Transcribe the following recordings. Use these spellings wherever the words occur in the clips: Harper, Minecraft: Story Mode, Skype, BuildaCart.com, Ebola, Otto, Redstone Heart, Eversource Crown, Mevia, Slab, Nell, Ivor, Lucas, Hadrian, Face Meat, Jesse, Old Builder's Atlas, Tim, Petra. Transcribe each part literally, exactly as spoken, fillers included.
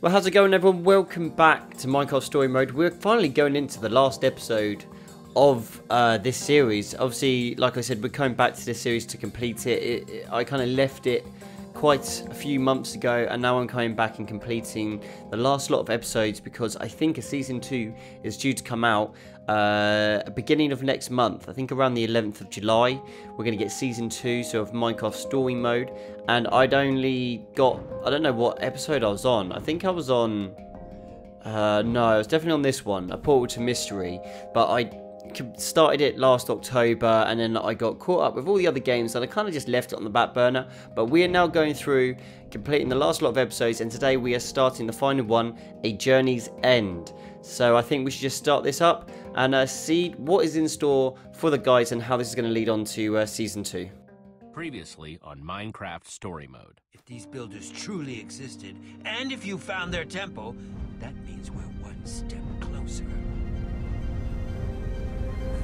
Well, how's it going, everyone? Welcome back to Minecraft Story Mode. We're finally going into the last episode of uh, this series. Obviously, like I said, we're coming back to this series to complete it. it, it I kind of left it quite a few months ago, and now I'm coming back and completing the last lot of episodes because I think a season two is due to come out uh, beginning of next month. I think around the eleventh of July, we're going to get season two, so of Minecraft Story Mode. And I'd only got, I don't know what episode I was on. I think I was on, uh, no, I was definitely on this one, A Portal to Mystery. But I started it last October, and then I got caught up with all the other games, and I kind of just left it on the back burner. But we are now going through, completing the last lot of episodes, and today we are starting the final one, A Journey's End. So I think we should just start this up and uh, see what is in store for the guys and how this is going to lead on to uh, season two. Previously on Minecraft Story Mode. If these builders truly existed, and if you found their temple, that means we're one step closer.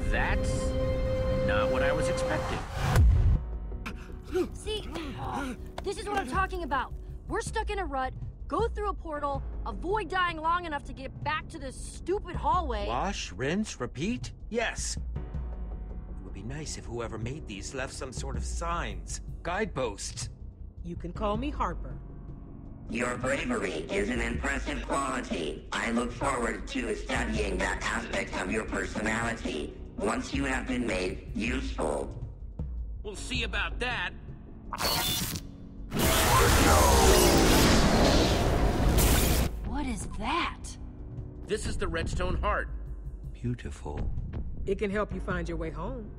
That's not what I was expecting. See, this is what I'm talking about. We're stuck in a rut, go through a portal, avoid dying long enough to get back to this stupid hallway. Wash, rinse, repeat? Yes. Be nice if whoever made these left some sort of signs, guideposts. You can call me Harper. Your bravery is an impressive quality. I look forward to studying that aspect of your personality once you have been made useful. We'll see about that. What is that? This is the Redstone Heart. Beautiful. It can help you find your way home.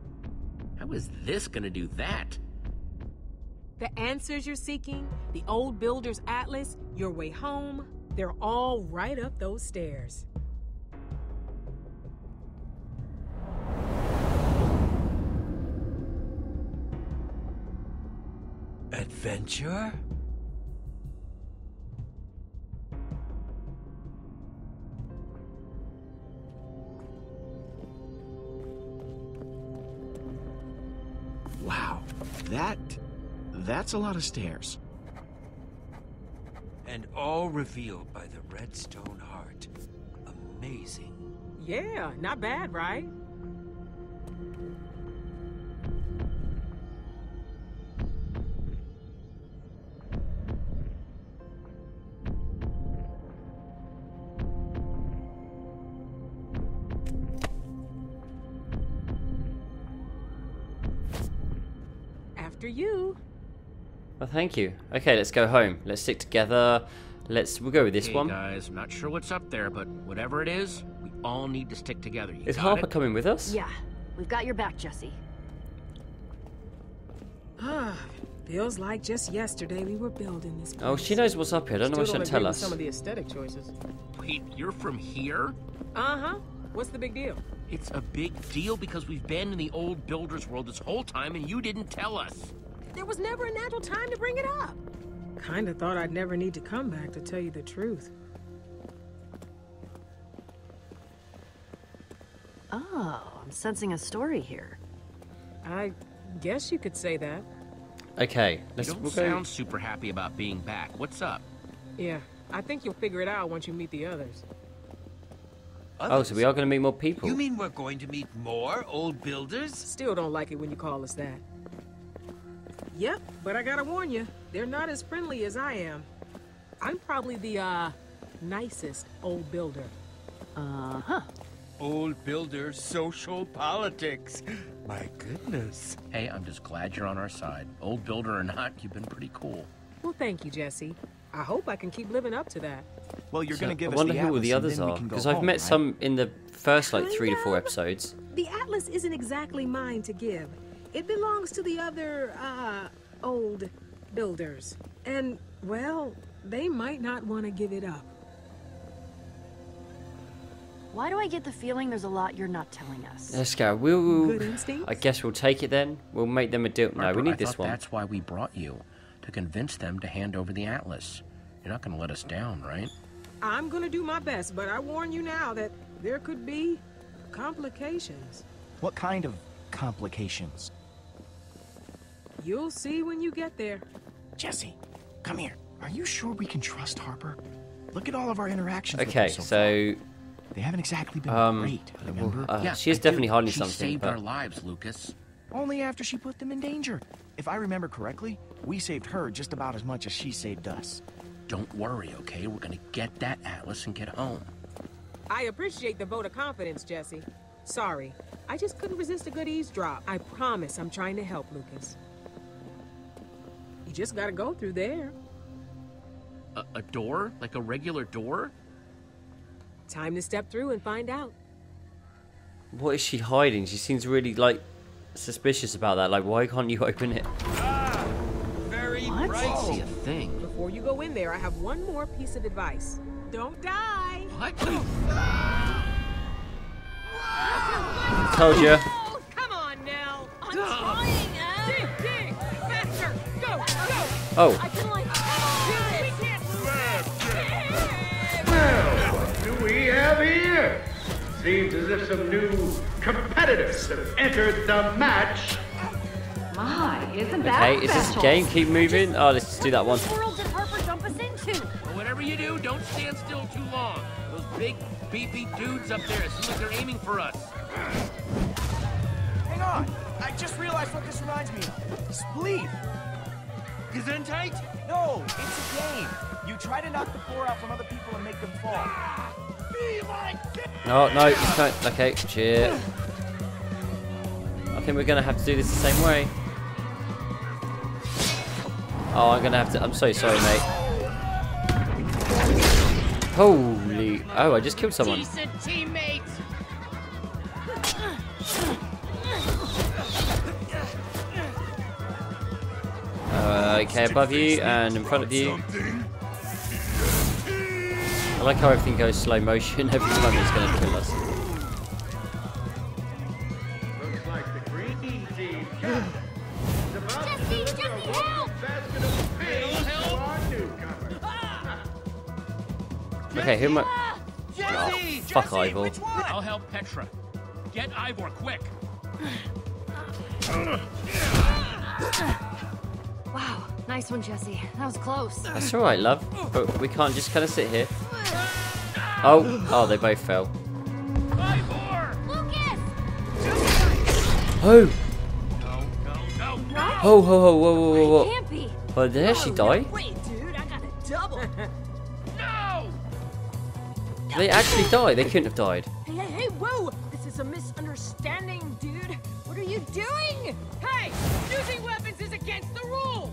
How is this gonna do that? The answers you're seeking, the Old Builder's Atlas, your way home, they're all right up those stairs. Adventure? Wow, that... That's a lot of stairs. And all revealed by the Redstone Heart. Amazing. Yeah, not bad, right? After you. Well, thank you. Okay, let's go home. Let's stick together. Let's we'll go with this hey one. Guys, I'm not sure what's up there, but whatever it is, we all need to stick together. You is Harper it? coming with us? Yeah, we've got your back, Jesse. Ah, feels like just yesterday we were building this place. Oh, she knows what's up here. I don't Still know what she'll tell us. Some of the aesthetic choices. Wait, you're from here? Uh huh. What's the big deal? It's a big deal because we've been in the old builder's world this whole time and you didn't tell us. There was never a natural time to bring it up. Kinda thought I'd never need to come back to tell you the truth. Oh, I'm sensing a story here. I guess you could say that. Okay, let's go. You don't sound super happy about being back. What's up? Yeah, I think you'll figure it out once you meet the others. Others? Oh, so we are going to meet more people. You mean we're going to meet more old builders? Still don't like it when you call us that. Yep, but I gotta warn you, they're not as friendly as I am. I'm probably the, uh, nicest old builder. Uh-huh. Old builder social politics. My goodness. Hey, I'm just glad you're on our side. Old builder or not, you've been pretty cool. Well, thank you, Jesse. I hope I can keep living up to that. Well, you're so going to give I us wonder the who all the others are, because I've home, met right? some in the first, like, three to four episodes. The Atlas isn't exactly mine to give. It belongs to the other, uh, old builders. And, well, they might not want to give it up. Why do I get the feeling there's a lot you're not telling us? Let's go. We'll, Good instincts? I guess we'll take it then. We'll make them a deal. No, Harper, we need I this one. That's why we brought you. To convince them to hand over the Atlas. You're not going to let us down, right? I'm going to do my best, but I warn you now that there could be complications. What kind of complications? You'll see when you get there. Jesse, come here. Are you sure we can trust Harper? Look at all of our interactions. Okay, so, so they haven't exactly been um, great. Remember? Uh, yeah, she is I definitely do. hiding she something. She saved but... our lives, Lucas. Only after she put them in danger. If I remember correctly, we saved her just about as much as she saved us. Don't worry, okay? We're gonna get that atlas and get home. I appreciate the vote of confidence, Jesse. Sorry, I just couldn't resist a good eavesdrop. I promise I'm trying to help, Lucas. You just gotta go through there. A, a door? Like a regular door? Time to step through and find out. What is she hiding? She seems really, like, suspicious about that. Like, why can't you open it? Ah, very what? I see a thing. Before you go in there, I have one more piece of advice. Don't die! What? Ah! Ah! I told you. Oh, come on, Nell. I'm ah. trying, Nell. Dig, dig. Faster. Go, go. Oh. I can, like, we have here. Seems as if some new competitors have entered the match. My, isn't that okay? Is this game keep moving? Oh, let's do that one. What world did Harper jump us into? Well, whatever you do, don't stand still too long. Those big, beefy dudes up there, as soon as they're aiming for us. Hang on, I just realized what this reminds me of. Spleef. Gesundheit? No, it's a game. You try to knock the floor out from other people and make them fall. No, no, you can't. Okay, cheer. I think we're gonna have to do this the same way. Oh, I'm gonna have to. I'm so sorry, mate. Holy! Oh, I just killed someone. Decent teammate. Uh, okay, above you and in front of you. I like how everything goes slow motion every time it's going to kill us. Looks like the green team got Jesse, Jesse, help! Help! Okay, who am I? Jesse, oh, fuck Jesse, Ivor. I'll help Petra. Get Ivor, quick! Wow, nice one, Jesse. That was close. That's all right, love. But we can't just kind of sit here. Oh, oh, they both fell. Oh! No, no, no, no. Oh, oh, oh, whoa, whoa, whoa, whoa! But did she die? Wait, dude, I got a double. No! They actually died. They couldn't have died. Hey, hey, hey, whoa! This is a misunderstanding, dude. What are you doing? Hey, using weapons is against the rules.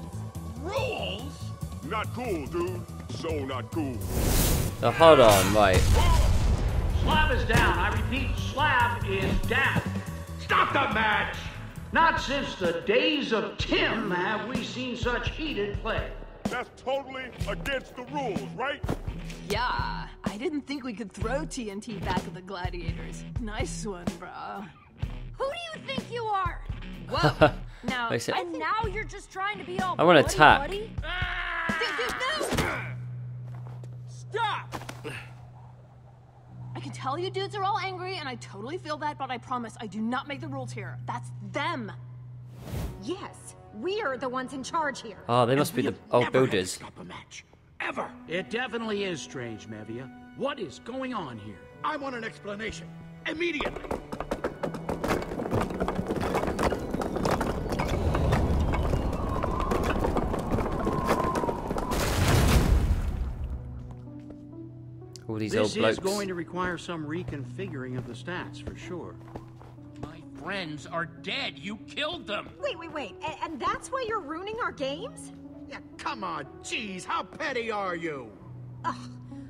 Rules? Not cool, dude. So not cool. Now, hold on, right. Slab is down. I repeat, Slab is down. Stop the match! Not since the days of Tim have we seen such heated play. That's totally against the rules, right? Yeah, I didn't think we could throw T N T back at the gladiators. Nice one, bro. Who do you think you are? Whoa. Now, and think... now you're just trying to be all I want to attack. Dude, dude, no! Stop! I can tell you dudes are all angry, and I totally feel that, but I promise I do not make the rules here. That's them. Yes, we are the ones in charge here. Oh, they must and be the old builders. Stop a match, ever. It definitely is strange, Mevia. What is going on here? I want an explanation immediately. All these this old blokes. Is going to require some reconfiguring of the stats for sure. My friends are dead. You killed them. Wait, wait, wait. A and that's why you're ruining our games? Yeah, come on. Jeez, how petty are you? Ugh,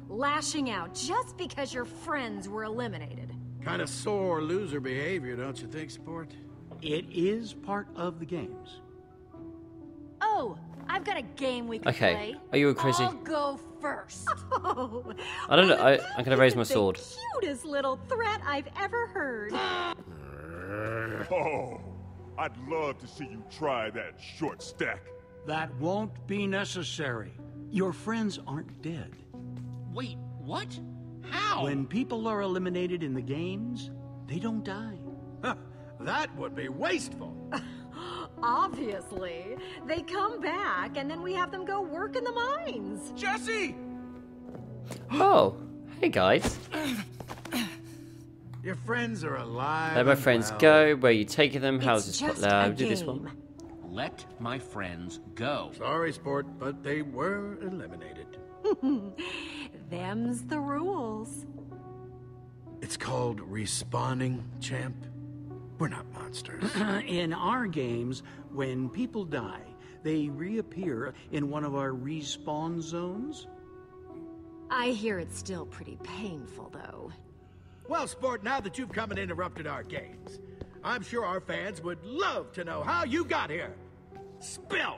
lashing out just because your friends were eliminated. Kind of sore loser behavior, don't you think, sport? It is part of the games. Oh, I've got a game we can okay. play. Okay, are you crazy? I'll go first. Oh, I don't know. I, I'm gonna raise my sword. The cutest little threat I've ever heard. Oh, I'd love to see you try that short stack. That won't be necessary. Your friends aren't dead. Wait, what? How? When people are eliminated in the games, they don't die. Huh, that would be wasteful. Obviously. They come back, and then we have them go work in the mines. Jesse! Oh, hey guys. Your friends are alive. Let my friends well. go. Where are you taking them? It's How's this? Uh, do this one. Let my friends go. Sorry, sport, but they were eliminated. Them's the rules. It's called respawning, champ. We're not monsters. In our games, when people die, they reappear in one of our respawn zones. I hear it's still pretty painful, though. Well, sport, now that you've come and interrupted our games, I'm sure our fans would love to know how you got here. Spill!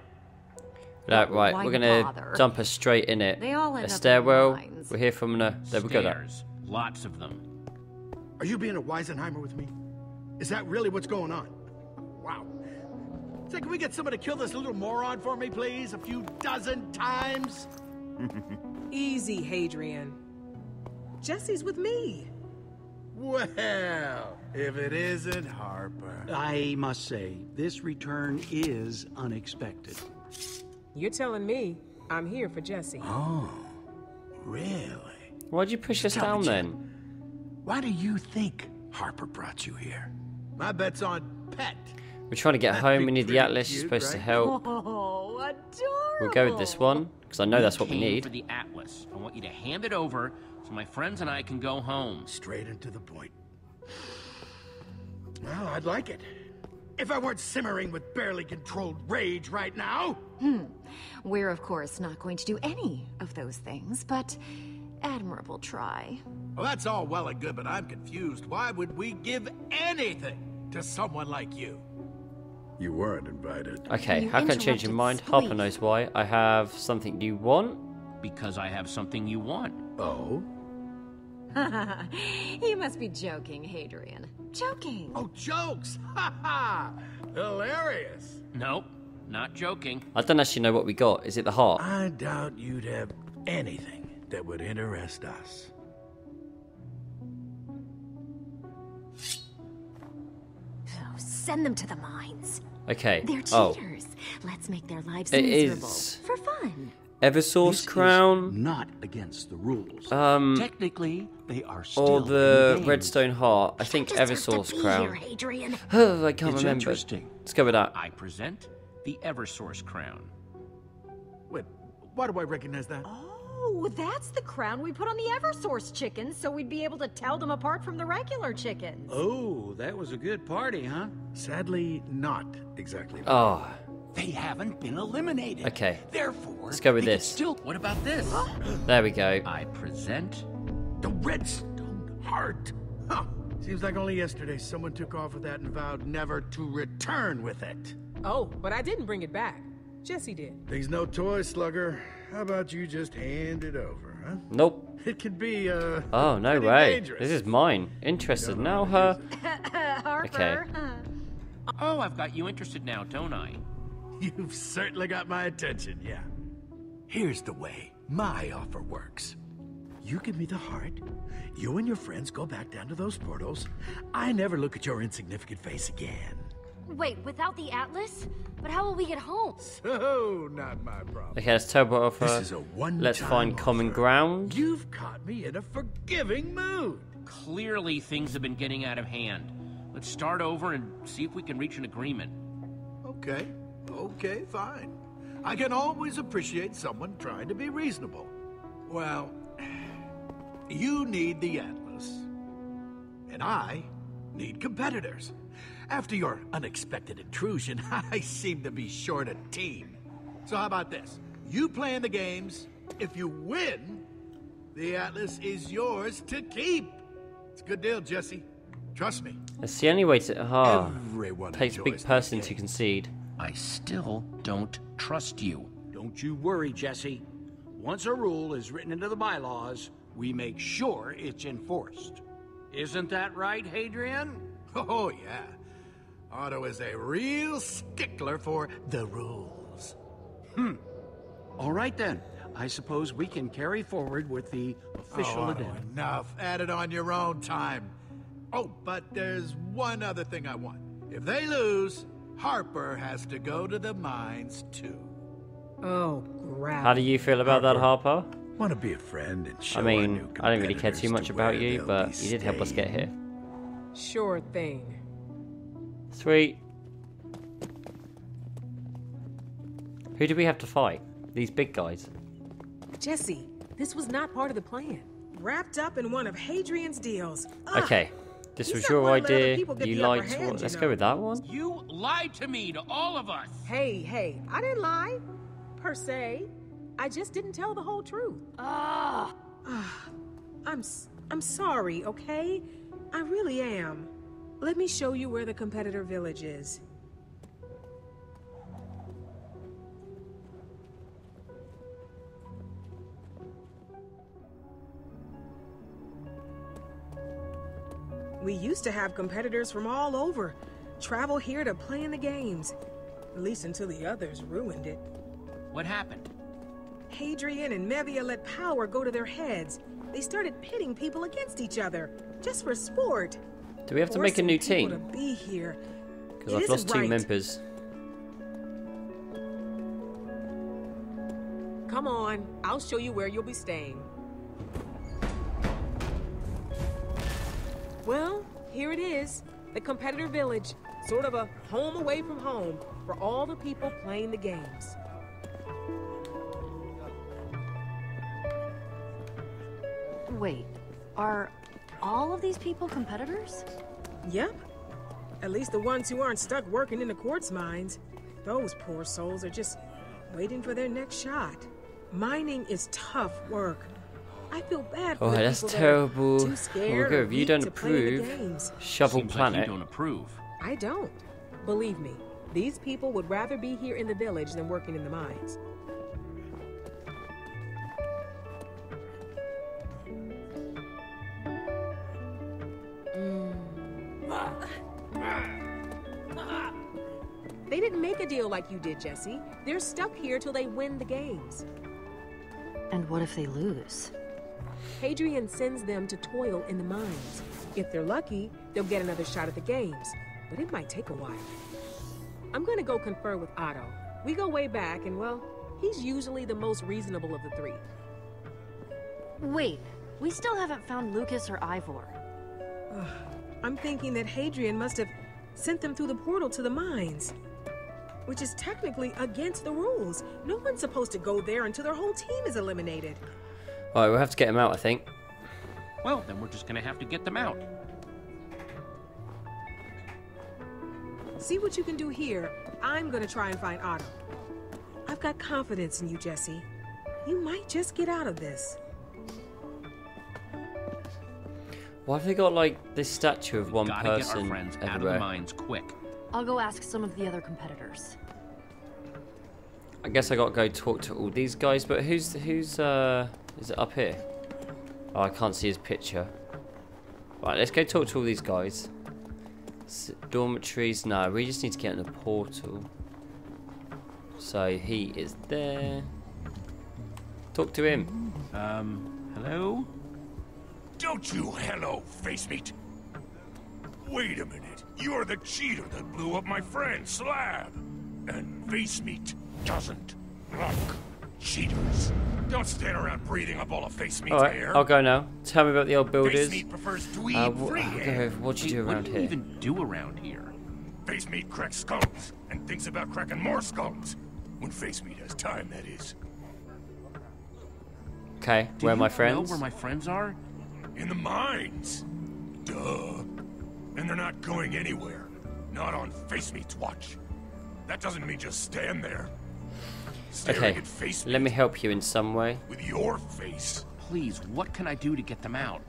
Right, right. Why we're gonna bother? dump us straight in it. They all end a stairwell. We're here from the. There we go. Stairs. Lots of them. Are you being a Weisenheimer with me? Is that really what's going on? Wow. Say, can we get someone to kill this little moron for me, please? A few dozen times? Easy, Hadrian. Jesse's with me. Well, if it isn't Harper. I must say, this return is unexpected. You're telling me I'm here for Jesse. Oh, really? Why'd you push us down then? Why do you think Harper brought you here? My bet's on Pet. We're trying to get home. We need the Atlas. She's supposed to help. Oh, adorable. We'll go with this one because I know that's what we need. For the Atlas, I want you to hand it over so my friends and I can go home. Straight into the point. Well, I'd like it if I weren't simmering with barely controlled rage right now. Hmm. We're of course not going to do any of those things, but admirable try. Well, that's all well and good, but I'm confused. Why would we give anything to someone like you? You weren't invited. Okay, you how can I change your mind? Sleep. Harper knows why. I have something you want. Because I have something you want. Oh? You must be joking, Hadrian. Joking. Oh, jokes! Ha ha! Hilarious. Nope. Not joking. I don't actually know what we got. Is it the heart? I doubt you'd have anything that would interest us. Oh, send them to the mines. Okay. They're cheaters. Oh. Let's make their lives it miserable is... for fun. Eversource this Crown. Is not against the rules. Um. Technically, they are still. Or the Redstone Heart. I think I Eversource Crown. Here, oh, I can't it's remember. Interesting. Let's go with that. I present. The Eversource Crown. Wait, why do I recognize that? Oh, that's the crown we put on the Eversource chickens so we'd be able to tell them apart from the regular chickens. Oh, that was a good party, huh? Sadly, not exactly. Oh. They haven't been eliminated. Okay. Therefore, let's go with this. Still, what about this? There we go. I present the Redstone Heart. Huh. Seems like only yesterday someone took off with that and vowed never to return with it. Oh, but I didn't bring it back. Jesse did. There's no toy, slugger. How about you just hand it over, huh? Nope. It could be, uh... oh, no way. Dangerous. This is mine. Interested now, her... okay. Oh, I've got you interested now, don't I? You've certainly got my attention, yeah. Here's the way my offer works. You give me the heart. You and your friends go back down to those portals. I never look at your insignificant face again. Wait, without the Atlas? But how will we get home? So, not my problem. Okay, let's turbo offer. This is a one-time let's find offer. Common ground. You've caught me in a forgiving mood. Clearly, things have been getting out of hand. Let's start over and see if we can reach an agreement. Okay, okay, fine. I can always appreciate someone trying to be reasonable. Well, you need the Atlas, and I need competitors. After your unexpected intrusion, I seem to be short a team. So how about this? You play in the games. If you win, the Atlas is yours to keep. It's a good deal, Jesse. Trust me. That's the only way to... Ah, oh, takes a big person to concede. I still don't trust you. Don't you worry, Jesse. Once a rule is written into the bylaws, we make sure it's enforced. Isn't that right, Hadrian? Oh, yeah. Otto is a real stickler for the rules. Hmm. All right, then. I suppose we can carry forward with the official oh, addendum. Otto, enough. Add it on your own time. Oh, but there's one other thing I want. If they lose, Harper has to go to the mines, too. Oh, crap. How do you feel about Harper. that, Harper? Want to be a friend and show I mean, I don't really care too much about you, but you did help us get here. Sure thing. Sweet. Who do we have to fight? These big guys. Jesse, this was not part of the plan. Wrapped up in one of Hadrian's deals. Ugh. Okay, this was your idea. You lied to us. Let's go with that one. You lied to me, to all of us. Hey, hey, I didn't lie, per se. I just didn't tell the whole truth. Ah, uh, I'm I'm sorry. Okay, I really am. Let me show you where the competitor village is. We used to have competitors from all over travel here to play in the games, at least until the others ruined it. What happened? Hadrian and Mevia let power go to their heads. They started pitting people against each other, just for sport. Do we have to make a new team? To be here, because I've lost two members. Come on, I'll show you where you'll be staying. Well, here it is, the competitor village, sort of a home away from home for all the people playing the games. Wait, are all of these people competitors? Yep. At least the ones who aren't stuck working in the quartz mines. Those poor souls are just waiting for their next shot. Mining is tough work. I feel bad for oh, that's terrible. That are too scared well, we'll go. If you don't approve, shovel Seems planet. Like you don't approve. I don't. Believe me, these people would rather be here in the village than working in the mines. They didn't make a deal like you did, Jesse. They're stuck here till they win the games. And what if they lose? Hadrian sends them to toil in the mines. If they're lucky, they'll get another shot at the games, but it might take a while. I'm gonna go confer with Otto. We go way back, and well, he's usually the most reasonable of the three. Wait, we still haven't found Lucas or Ivor. Ugh, I'm thinking that Hadrian must have sent them through the portal to the mines, which is technically against the rules. No one's supposed to go there until their whole team is eliminated. All right, we'll have to get them out, I think. Well, then we're just going to have to get them out. See what you can do here. I'm going to try and find Otto. I've got confidence in you, Jesse. You might just get out of this. Why have they got, like, this statue of one person everywhere? Gotta get our friends out of the mines quick. I'll go ask some of the other competitors. I guess I got to go talk to all these guys, but who's, who's, uh... is it up here? Oh, I can't see his picture. Right, let's go talk to all these guys. Dormitories, no, we just need to get in the portal. So he is there. Talk to him. Um, hello? Don't you hello, Face Meat. Wait a minute, you're the cheater that blew up my friend, Slab. And Face Meat doesn't like cheaters. Don't stand around breathing up all of Face Meat's right, air. I'll go now. Tell me about the old builders. Face Meat prefers to eat uh, free air. What do you do around what do you here? Even do around here? Face Meat cracks skulls and thinks about cracking more skulls when Face Meat has time, that is. Okay, do where are my friends? Do you know where my friends are? In the mines. Duh. And they're not going anywhere. Not on Face Meat's watch. That doesn't mean just stand there. Okay, let me help you in some way. With your face. Please, what can I do to get them out?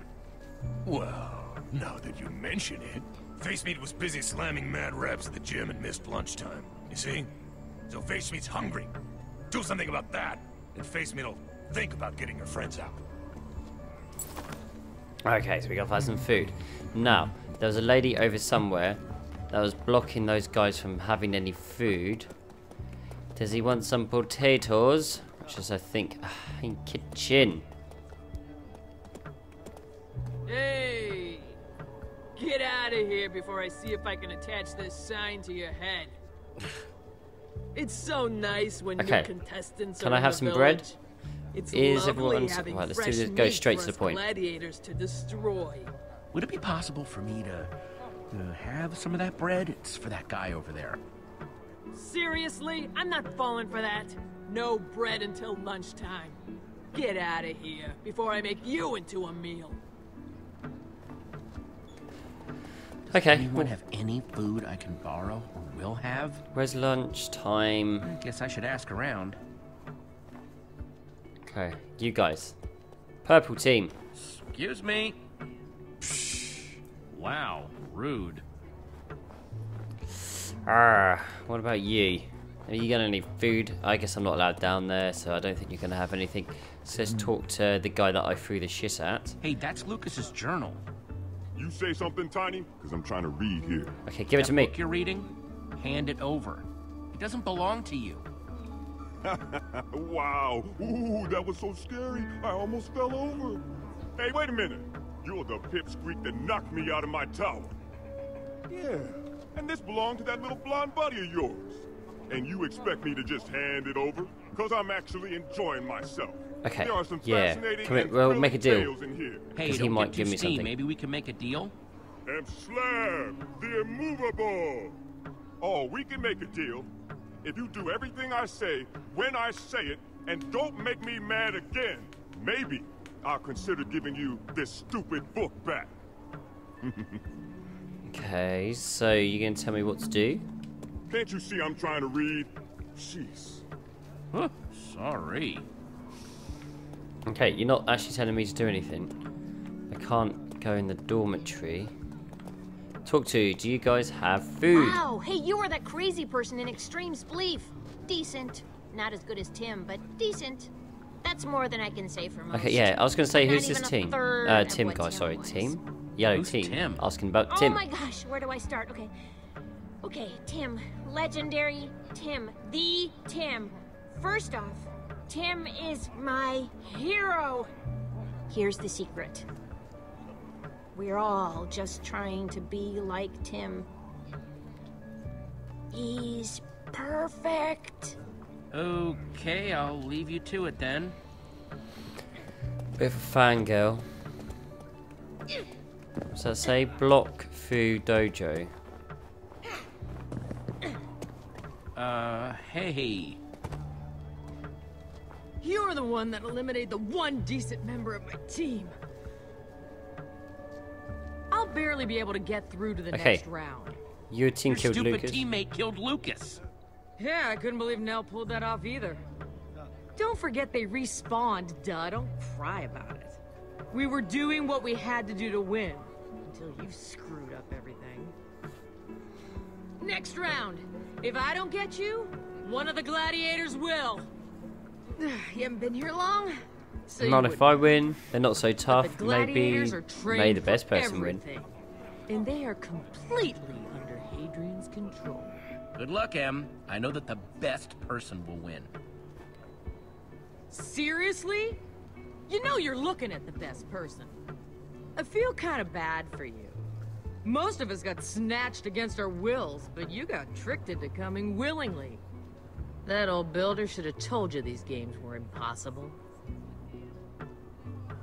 Well, now that you mention it, Face Meat was busy slamming mad raps at the gym and missed lunchtime, you see? So Face Meat's hungry. Do something about that, and Face Meat'll think about getting your friends out. Okay, so we gotta find some food. Now, there was a lady over somewhere that was blocking those guys from having any food. Does he want some potatoes? Which is, I think, in kitchen. Hey! Get out of here before I see if I can attach this sign to your head. It's so nice when okay. new contestants can are I in have the some village. bread? It's is everyone having right, let's do this. Go straight to the point. Gladiators to destroy. Would it be possible for me to, to have some of that bread? It's for that guy over there. Seriously? I'm not falling for that. No bread until lunchtime. Get out of here before I make you into a meal. Okay. Anyone have any food I can borrow or will have? Where's lunch time? I guess I should ask around. Okay, you guys. Purple team. Excuse me. Psh, wow, rude. Ah, what about you? Are you gonna need food? I guess I'm not allowed down there, so I don't think you're gonna have anything. So let's talk to the guy that I threw the shit at. Hey, that's Lucas's journal. You say something, Tiny? Because I'm trying to read here. Okay, give that it to me. Book you're reading? Hand it over. It doesn't belong to you. Wow. Ooh, that was so scary. I almost fell over. Hey, wait a minute. You're the pipsqueak that knocked me out of my tower. Yeah. And this belonged to that little blonde buddy of yours. And you expect me to just hand it over? Because I'm actually enjoying myself. Okay, there are some yeah, fascinating Come and we'll make a deal, hey, he might give me steam. something. Maybe we can make a deal? And Slab, the immovable! Oh, we can make a deal. If you do everything I say, when I say it, and don't make me mad again, maybe I'll consider giving you this stupid book back. Okay, so you're going to tell me what to do? Can't you see I'm trying to read? Jeez. Huh, sorry. Okay, you're not actually telling me to do anything. I can't go in the dormitory. Talk to you. Do you guys have food? Wow, hey, you are that crazy person in Extreme's belief. Decent. Not as good as Tim, but decent. That's more than I can say for most. Okay, yeah, I was going to say, who's this team? Uh, Tim guy, sorry, team. Yellow team. Asking about Tim. Oh my gosh, where do I start? Okay. Okay, Tim, legendary Tim, the Tim. First off, Tim is my hero. Here's the secret. We're all just trying to be like Tim. He's perfect. Okay, I'll leave you to it then. Bit of a fangirl. What's that say? Block Fu Dojo. Uh, hey. You're the one that eliminated the one decent member of my team. I'll barely be able to get through to the okay. next round. Your team Your killed Lucas. Your stupid teammate killed Lucas. Yeah, I couldn't believe Nell pulled that off either. Don't forget they respawned, duh. Don't cry about it. We were doing what we had to do to win. Until you've screwed up everything. Next round. If I don't get you, one of the gladiators will. You haven't been here long. So not if I win. They're not so tough. Maybe may the best person win. And they are completely under Hadrian's control. Good luck, Em. I know that the best person will win. Seriously? You know you're looking at the best person. I feel kind of bad for you. Most of us got snatched against our wills, but you got tricked into coming willingly. That old builder should have told you these games were impossible.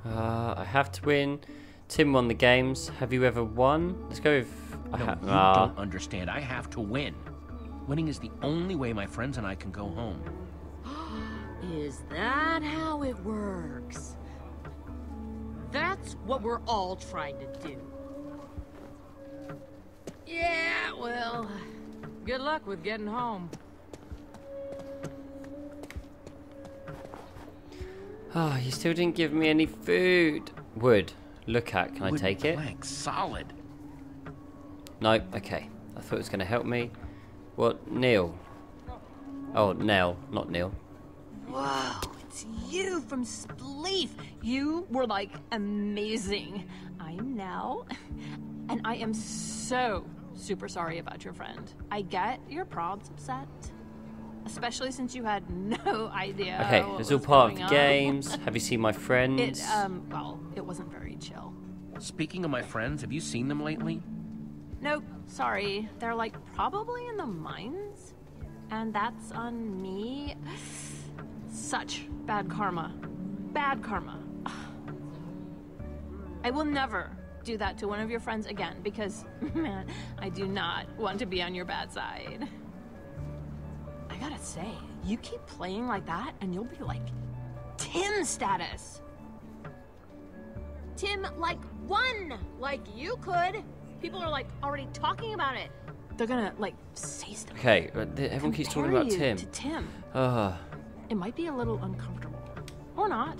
Uh, I have to win. Tim won the games. Have you ever won? Let's go with... No, I you ah. don't understand. I have to win. Winning is the only way my friends and I can go home. Is that how it works? That's what we're all trying to do. Yeah, well, good luck with getting home. Oh, you still didn't give me any food. Wood. Look at, can Wood I take plank, it? Solid. Nope, okay. I thought it was going to help me. What? Neil. Oh, Nell, not Neil. Wow, it's you from Spleef. You were, like, amazing. I'm Nell, and I am so super sorry about your friend. I get your prob's upset. Especially since you had no idea. Okay, it's all part of the games. Have you seen my friends? It, um, well, it wasn't very chill. Speaking of my friends, have you seen them lately? Nope, sorry. They're like probably in the mines. And that's on me. Such bad karma. bad karma. I will never do that to one of your friends again because, man, I do not want to be on your bad side. I gotta say, you keep playing like that and you'll be like Tim status. Tim like one, like you could. People are like already talking about it. They're gonna like say stuff. Okay, everyone keeps talking about Tim. To Tim. Uh. It might be a little uncomfortable. Or not.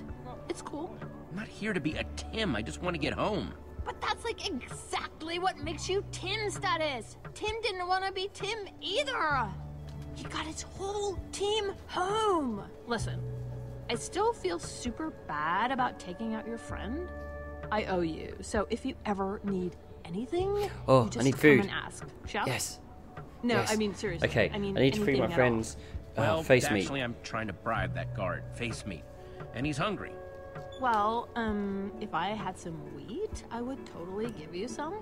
It's cool. I'm not here to be a Tim. I just want to get home. But that's like exactly what makes you Tim status. Tim didn't want to be Tim either. He got his whole team home. Listen, I still feel super bad about taking out your friend. I owe you. So if you ever need anything, oh, you just I need food. Come and ask. Shall? Yes. No, yes. I mean seriously. Okay. I mean, I need to feed my friends. Uh, well, face actually, meat. Actually, I'm trying to bribe that guard, Face Meat, and he's hungry. Well, um, if I had some wheat, I would totally give you some.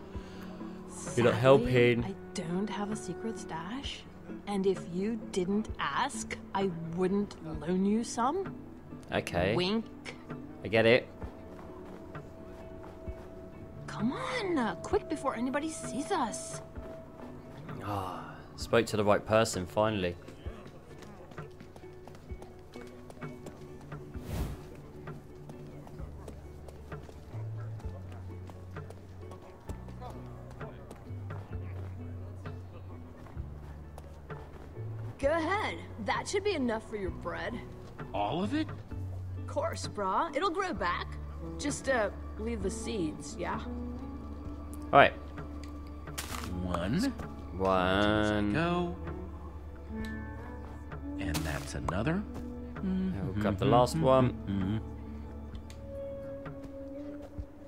Sadly, you're not helping. I don't have a secret stash. And if you didn't ask, I wouldn't loan you some. Okay. Wink. I get it. Come on, uh, quick before anybody sees us. Ah, oh, spoke to the right person finally. Go ahead. That should be enough for your bread. All of it? Of course, brah. It'll grow back. Just, uh, leave the seeds, yeah? Alright. One. One. Go. And that's another. Mm-hmm. I'll grab the last mm-hmm. one.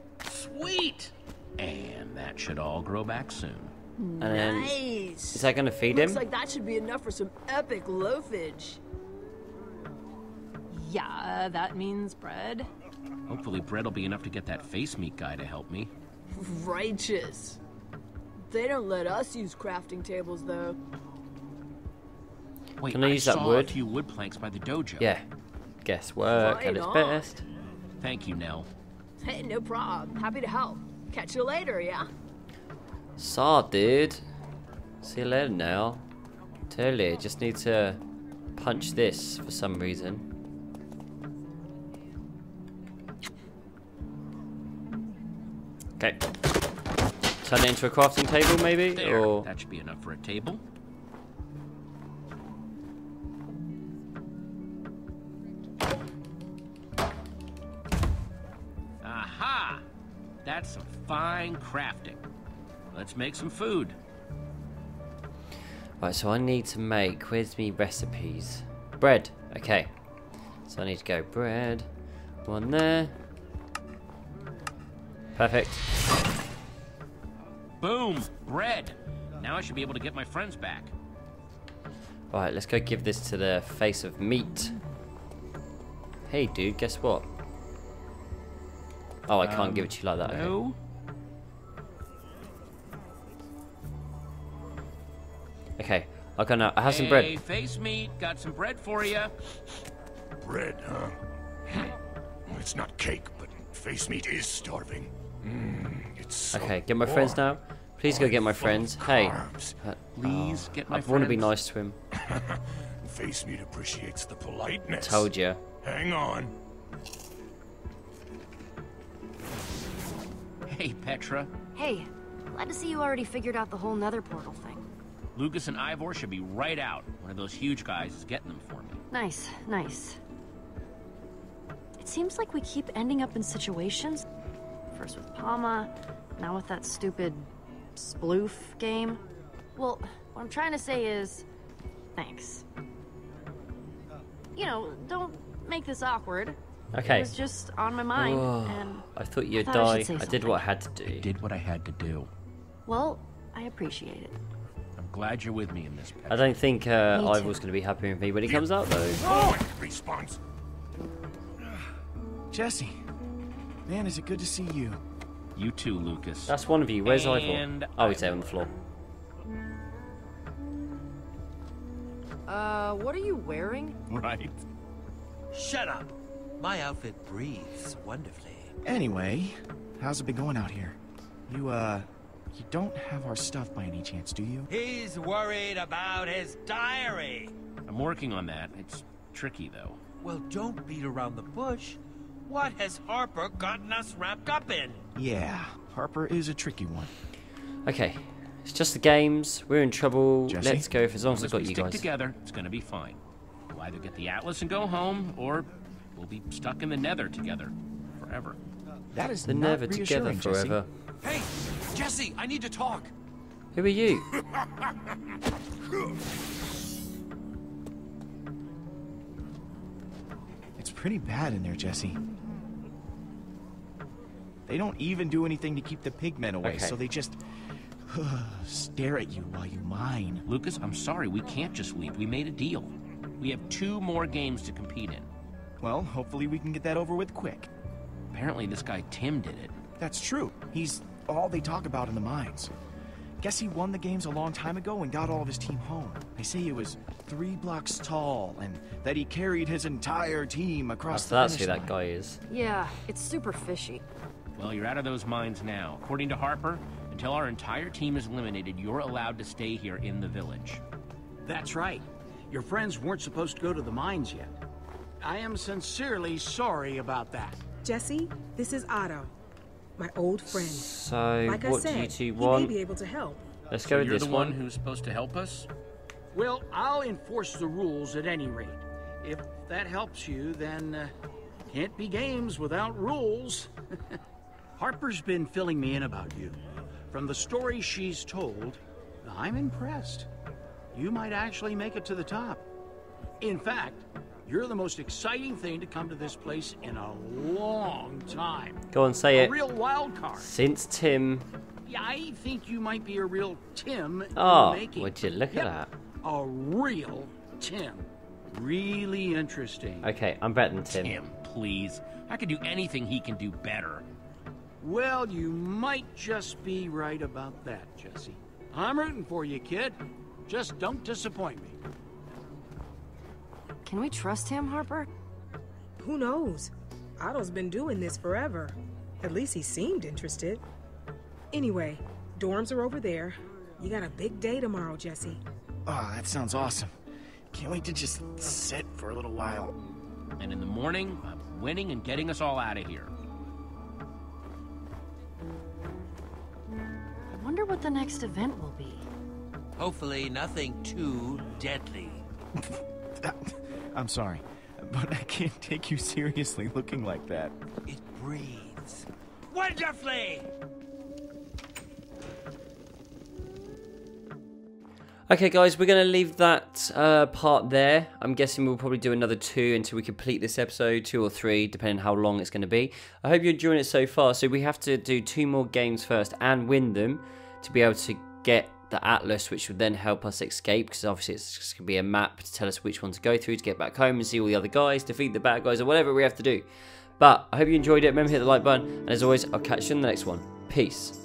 Mm-hmm. Sweet! And that should all grow back soon. And then, nice. Is that gonna feed Looks him? Like that should be enough for some epic loafage. Yeah, that means bread. Hopefully, bread will be enough to get that Face Meat guy to help me. Righteous. They don't let us use crafting tables, though. Wait, can I, I use that saw wood? A few wood planks by the dojo. Yeah. Guesswork right at its on. Best. Thank you, Nell. Hey, no problem. Happy to help. Catch you later, yeah. Saw, dude. See you later now. Totally, just need to punch this for some reason. Okay. Turn it into a crafting table, maybe? There. Or that should be enough for a table. Aha! That's some fine crafting. Let's make some food. Right, so I need to make, where's me recipes? Bread, okay. So I need to go bread, one there. Perfect. Boom, bread. Now I should be able to get my friends back. All right, let's go give this to the Face of Meat. Hey dude, guess what? Oh, I can't um, give it to you like that. No. Okay. Okay, I'll go now. I have hey, some bread. Face Meat, got some bread for you. Bread, huh? Well, it's not cake, but Face Meat is starving. Mm, it's so okay, get my warm. friends now. Please go get my friends. Hey, uh, please oh, get my I friends. I want to be nice to him. Face Meat appreciates the politeness. Told you. Hang on. Hey, Petra. Hey, glad to see you already figured out the whole nether portal thing. Lucas and Ivor should be right out. One of those huge guys is getting them for me. Nice, nice. It seems like we keep ending up in situations. First with Palma, now with that stupid sploof game. Well, what I'm trying to say is, thanks. You know, don't make this awkward. Okay. It was just on my mind. Whoa. And I thought you'd I thought die. I, I did something. what I had to do. I did what I had to do. Well, I appreciate it. Glad you're with me in this. Picture. I don't think uh, Ivor's going to be happy with me when he comes out, though. Oh, response. Jesse, man, is it good to see you. You too, Lucas. That's one of you. Where's and Ivor? Oh, he's out on the floor. Uh, what are you wearing? Right. Shut up. My outfit breathes wonderfully. Anyway, how's it been going out here? You, uh, you don't have our stuff by any chance, do you? He's worried about his diary. I'm working on that. It's tricky, though. Well, don't beat around the bush. What has Harper gotten us wrapped up in? Yeah, Harper is a tricky one. Okay, it's just the games. We're in trouble. Jesse, let's go for as long as I've got you guys. Stick together. It's gonna be fine. We'll either get the Atlas and go home, or we'll be stuck in the Nether together forever. That is the Nether together forever. Hey, Jesse, I need to talk. Who are you? It's pretty bad in there, Jesse. They don't even do anything to keep the pigmen away, okay. So they just stare at you while you mine. Lucas, I'm sorry, we can't just leave. We made a deal. We have two more games to compete in. Well, hopefully we can get that over with quick. Apparently this guy Tim did it. That's true. He's all they talk about in the mines. Guess he won the games a long time ago and got all of his team home. They say he was three blocks tall and that he carried his entire team across the finish line. That's who that guy is. Yeah, it's super fishy. Well, you're out of those mines now. According to Harper, until our entire team is eliminated, you're allowed to stay here in the village. That's right. Your friends weren't supposed to go to the mines yet. I am sincerely sorry about that. Jesse, this is Otto, my old friend. So, like what I said, do you two want? He may be able to help. Let's go so with this one. You're the one who's supposed to help us? Well, I'll enforce the rules at any rate. If that helps you, then uh, can't be games without rules. Harper's been filling me in about you. From the story she's told, I'm impressed. You might actually make it to the top. In fact, you're the most exciting thing to come to this place in a long time. Go on, say it. A real wild card. Since Tim. Yeah, I think you might be a real Tim. Oh, would you look yep. at that? A real Tim. Really interesting. Okay, I'm better than Tim. Tim, please. I could do anything he can do better. Well, you might just be right about that, Jesse. I'm rooting for you, kid. Just don't disappoint me. Can we trust him, Harper? Who knows? Otto's been doing this forever. At least he seemed interested. Anyway, dorms are over there. You got a big day tomorrow, Jesse. Oh, that sounds awesome. Can't wait to just sit for a little while. And in the morning, I'm winning and getting us all out of here. I wonder what the next event will be. Hopefully nothing too deadly. I'm sorry, but I can't take you seriously looking like that. It breathes wonderfully! Okay guys, we're going to leave that uh, part there. I'm guessing we'll probably do another two until we complete this episode, two or three, depending on how long it's going to be. I hope you're enjoying it so far. So we have to do two more games first and win them to be able to get the Atlas, which would then help us escape, because obviously it's just going to be a map to tell us which one to go through to get back home and see all the other guys, defeat the bad guys, or whatever we have to do. But I hope you enjoyed it. Remember to hit the like button, and as always, I'll catch you in the next one. Peace.